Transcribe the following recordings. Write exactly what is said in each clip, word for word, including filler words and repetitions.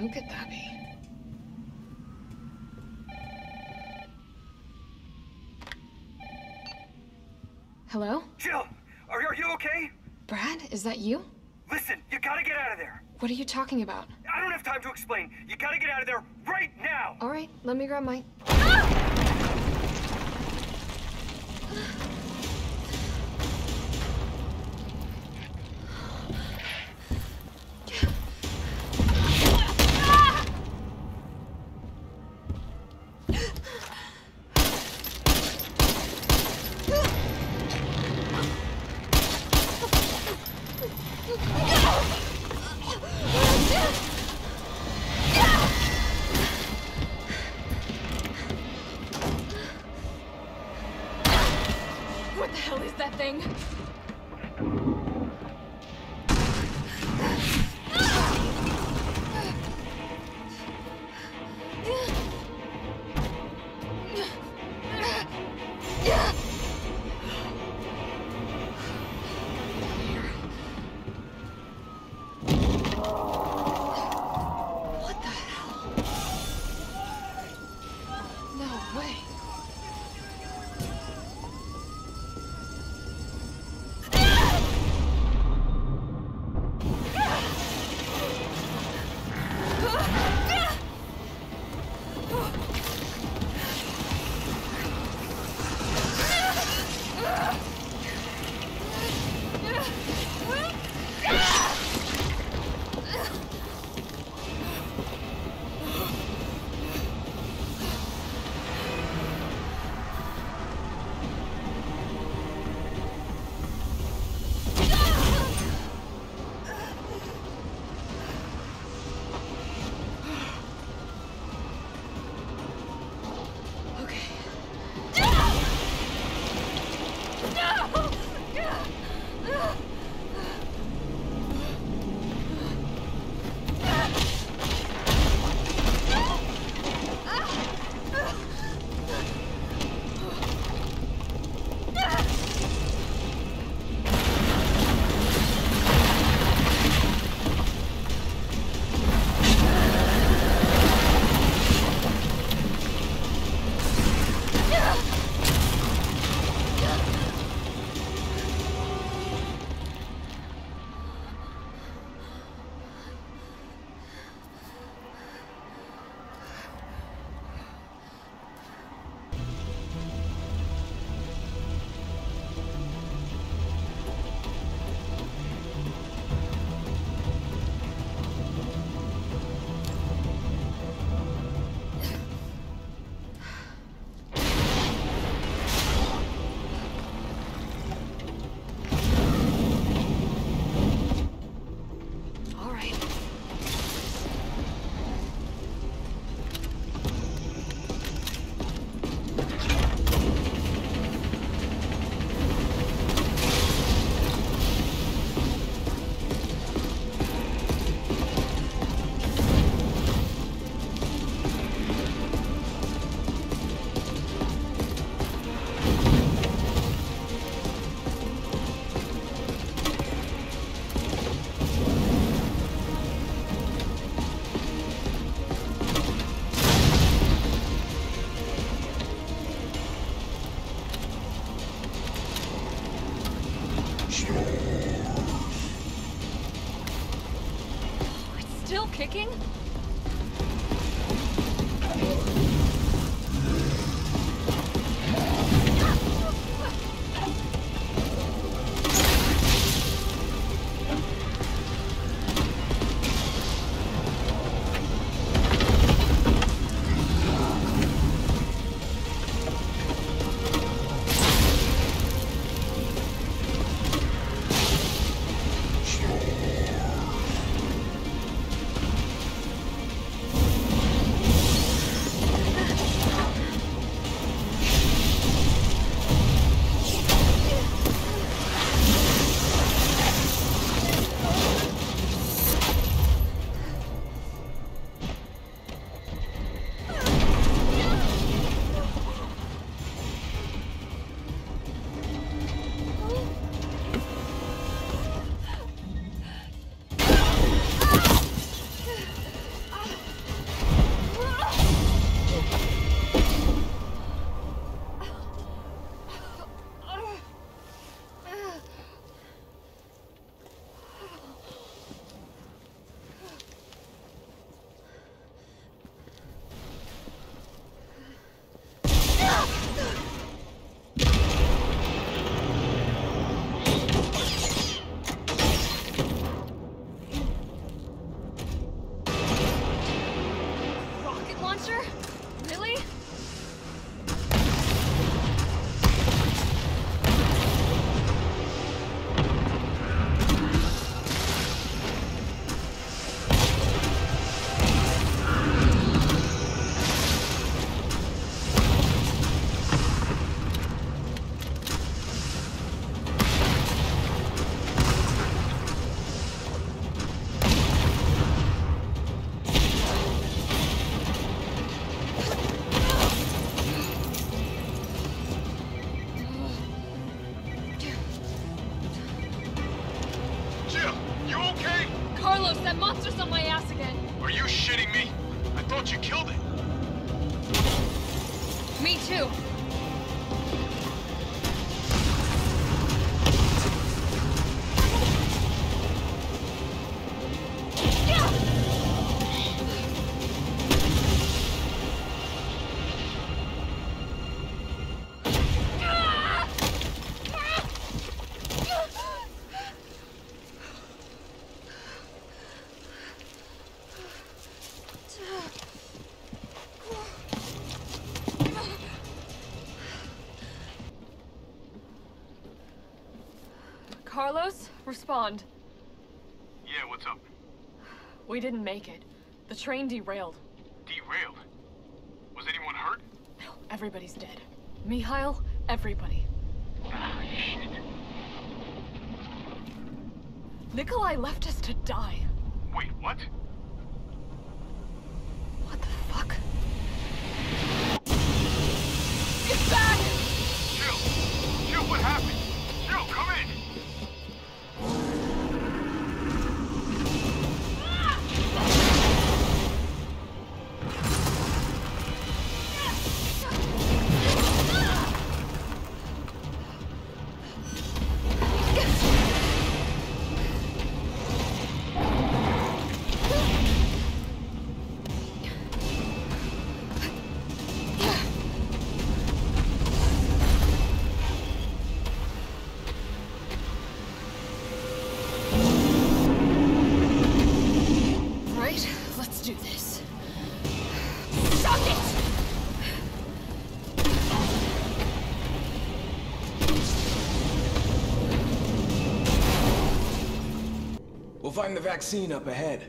How could that be? Hello? Jill, are, are you okay? Brad, is that you? Listen, you gotta get out of there. What are you talking about? I don't have time to explain. You gotta get out of there right now. All right, let me grab my... Ah! Kicking? monster? Really? Carlos, respond. Yeah, what's up? We didn't make it. The train derailed. Derailed? Was anyone hurt? No, everybody's dead. Mikhail, everybody. Ah, shit. Nikolai left us to die. Wait, what? What the fuck? Get back! Jill! Jill, what happened? Jill, come in! We'll find the vaccine up ahead.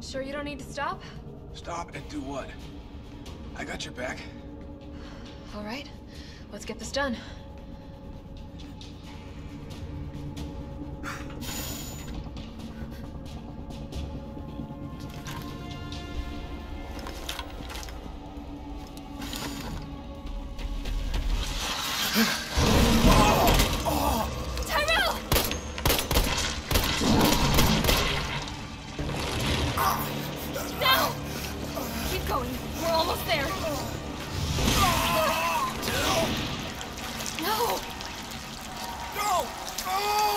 Sure you don't need to stop? Stop and do what? I got your back. All right, let's get this done. No! No! No!